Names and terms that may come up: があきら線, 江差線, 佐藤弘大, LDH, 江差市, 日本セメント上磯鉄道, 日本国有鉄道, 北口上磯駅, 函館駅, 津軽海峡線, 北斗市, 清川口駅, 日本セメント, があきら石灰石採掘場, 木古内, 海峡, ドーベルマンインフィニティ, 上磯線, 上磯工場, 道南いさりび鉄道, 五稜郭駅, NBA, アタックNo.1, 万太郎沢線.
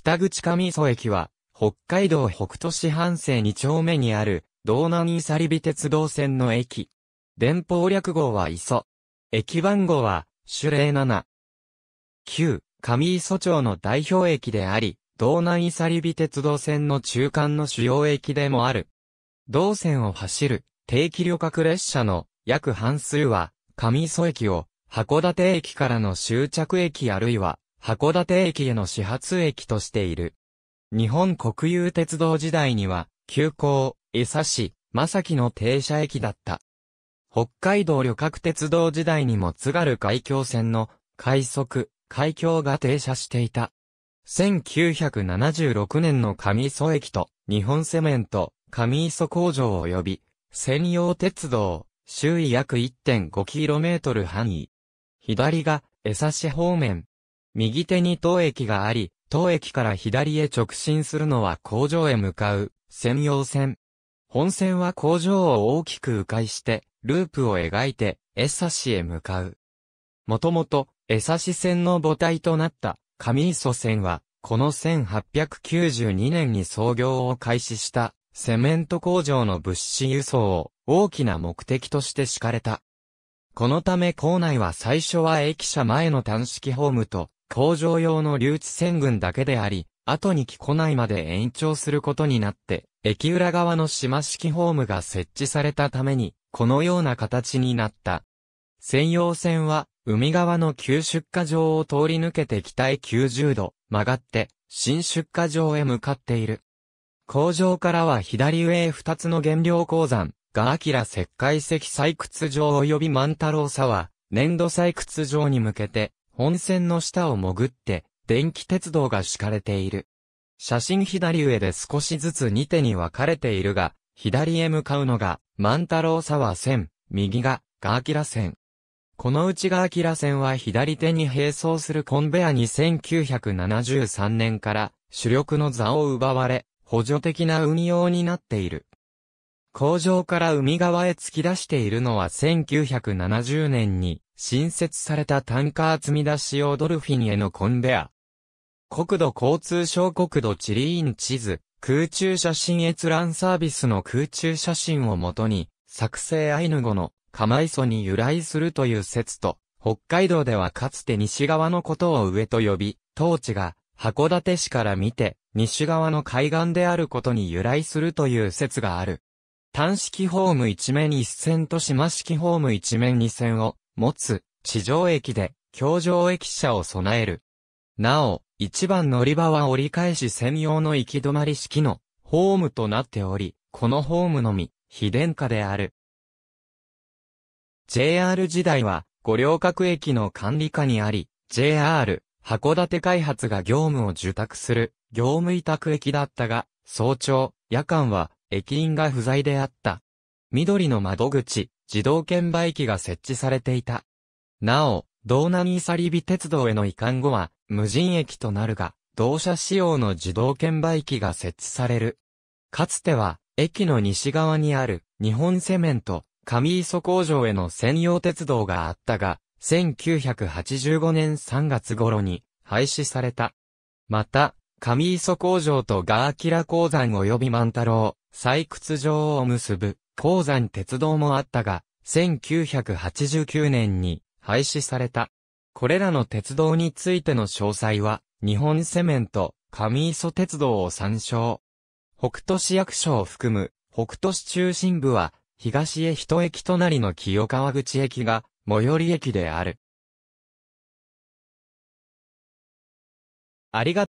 北口上磯駅は、北海道北斗市半生2丁目にある、道南いさりび鉄道線の駅。電報略号は磯。駅番号は、朱07。旧、上磯町の代表駅であり、道南いさりび鉄道線の中間の主要駅でもある。同線を走る、定期旅客列車の、約半数は、上磯駅を、函館駅からの終着駅あるいは、函館駅への始発駅としている。日本国有鉄道時代には、急行、江差市、正木の停車駅だった。北海道旅客鉄道時代にも津軽海峡線の快速、海峡が停車していた。1976年の上磯駅と日本セメント、上磯工場及び専用鉄道、周囲約 1.5km 範囲。左が江差市方面。右手に当駅があり、当駅から左へ直進するのは工場へ向かう専用線。本線は工場を大きく迂回して、ループを描いて、江差市へ向かう。もともと、江差市線の母体となった、上磯線は、この1892年に操業を開始した、セメント工場の物資輸送を大きな目的として敷かれた。このため構内は最初は駅舎前の単式ホームと、工場用の留置線群だけであり、後に木古内まで延長することになって、駅裏側の島式ホームが設置されたために、このような形になった。専用線は、海側の旧出荷場を通り抜けて北へ90度曲がって、新出荷場へ向かっている。工場からは左上へ2つの原料鉱山、があきら石灰石採掘場及び万太郎沢、粘土採掘場に向けて、本線の下を潜って、電気鉄道が敷かれている。写真左上で少しずつ2手に分かれているが、左へ向かうのが、万太郎沢線、右が、があきら線。このうちがあきら線は左手に並走するコンベアに1973年から、主力の座を奪われ、補助的な運用になっている。工場から海側へ突き出しているのは1970年に、新設されたタンカー積み出し用ドルフィンへのコンベア。国土交通省国土地理院地図、空中写真閲覧サービスの空中写真をもとに、作成アイヌ語の釜磯に由来するという説と、北海道ではかつて西側のことを上と呼び、当地が函館市から見て、西側の海岸であることに由来するという説がある。単式ホーム一面一線と島式ホーム一面二線を持つ地上駅で、橋上駅舎を備える。なお、1番乗り場は折り返し専用の行き止まり式のホームとなっており、このホームのみ、非電化である。JR 時代は、五稜郭駅の管理下にあり、JR、函館開発が業務を受託する、業務委託駅だったが、早朝、夜間は、駅員が不在であった。緑の窓口、自動券売機が設置されていた。なお、道南いさりび鉄道への移管後は、無人駅となるが、同社仕様の自動券売機が設置される。かつては、駅の西側にある、日本セメント、上磯工場への専用鉄道があったが、1985年3月頃に、廃止された。また、上磯工場とがあきら鉱山及び万太郎、採掘場を結ぶ、鉱山鉄道もあったが、1989年に、廃止された。これらの鉄道についての詳細は、日本セメント、上磯鉄道を参照。北斗市役所を含む、北斗市中心部は、東へ一駅隣の清川口駅が、最寄り駅である。ありがとう。